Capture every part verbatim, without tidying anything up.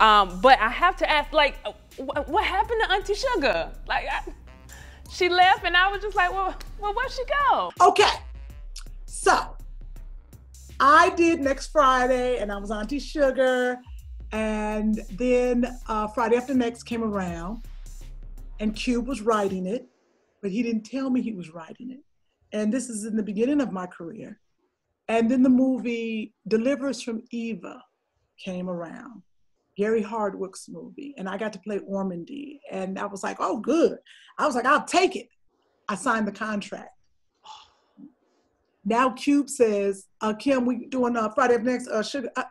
Um, but I have to ask, like, what happened to Auntie Suga? Like, I, she left, and I was just like, well, well, where'd she go? Okay, so I did Next Friday, and I was Auntie Suga, and then uh, Friday After Next came around, and Cube was writing it, but he didn't tell me he was writing it. And this is in the beginning of my career. And then the movie Deliver Us from Eva came around, Gary Hardwick's movie, and I got to play Ormandy. And I was like, oh, good. I was like, I'll take it. I signed the contract. Now Cube says, uh, Kim, we doing uh, Friday After Next, uh, Sugar, uh,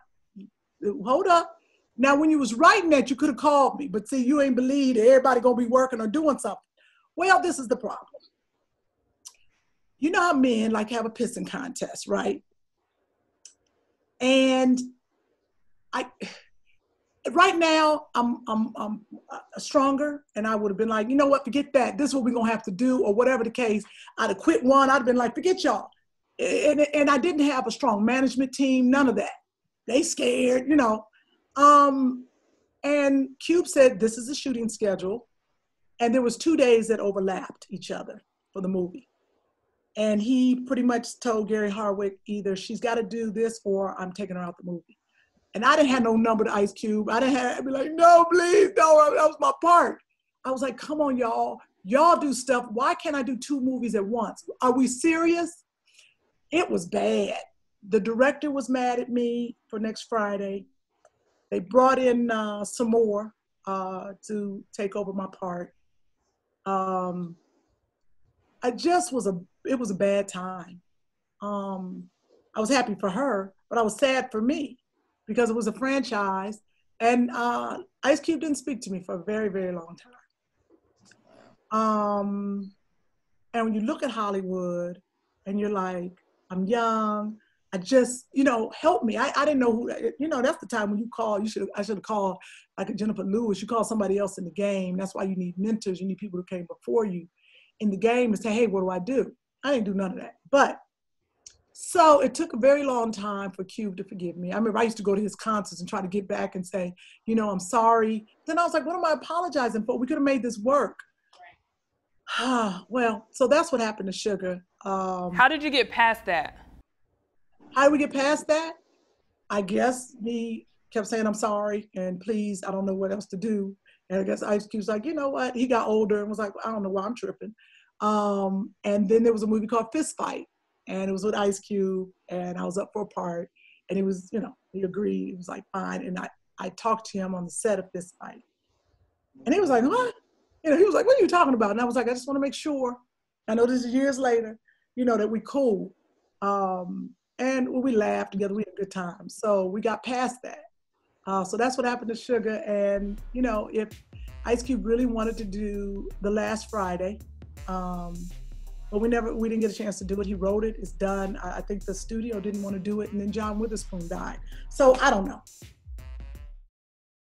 hold up. Now, when you was writing that, you could have called me, but see, you ain't believe that everybody gonna be working or doing something. Well, this is the problem. You know how men like have a pissing contest, right? And I, right now, I'm, I'm, I'm stronger, and I would have been like, you know what, forget that. This is what we're gonna have to do, or whatever the case. I'd have quit one. I'd have been like, forget y'all. And, and I didn't have a strong management team, none of that. They scared, you know. Um, and Cube said, this is a shooting schedule. And there was two days that overlapped each other for the movie. And he pretty much told Gary Hardwick, either she's got to do this or I'm taking her out the movie. And I didn't have no number to Ice Cube. I didn't have, I'd be like, no, please, no, that was my part. I was like, come on, y'all. Y'all do stuff. Why can't I do two movies at once? Are we serious? It was bad. The director was mad at me for Next Friday. They brought in uh, some more uh, to take over my part. Um, I just was a, it was a bad time. Um, I was happy for her, but I was sad for me because it was a franchise, and uh, Ice Cube didn't speak to me for a very, very long time. Um, and when you look at Hollywood and you're like, I'm young, I just, you know, help me. I, I didn't know who, you know, that's the time when you call, you should have, I should have called like a Jennifer Lewis. You call somebody else in the game. That's why you need mentors. You need people who came before you in the game and say, hey, what do I do? I didn't do none of that. But so it took a very long time for Cube to forgive me. I remember I used to go to his concerts and try to get back and say, you know, I'm sorry. Then I was like, what am I apologizing for? We could have made this work. Right. Well, so that's what happened to Sugar. Um, How did you get past that? How do we get past that? I guess he kept saying, I'm sorry, and please, I don't know what else to do. And I guess Ice Cube's like, you know what? He got older and was like, I don't know why I'm tripping. Um, and then there was a movie called Fist Fight, and it was with Ice Cube, and I was up for a part, and it was, you know, he agreed. It was like, fine. And I, I talked to him on the set of Fist Fight. And he was like, what? You know, he was like, what are you talking about? And I was like, I just want to make sure. I know this is years later, you know, that we cool. Um, And we laughed together, we had a good time. So we got past that. Uh, so that's what happened to Sugar. And you know, if Ice Cube really wanted to do the last Friday, um, but we never, we didn't get a chance to do it. He wrote it, it's done. I, I think the studio didn't want to do it. And then John Witherspoon died. So I don't know.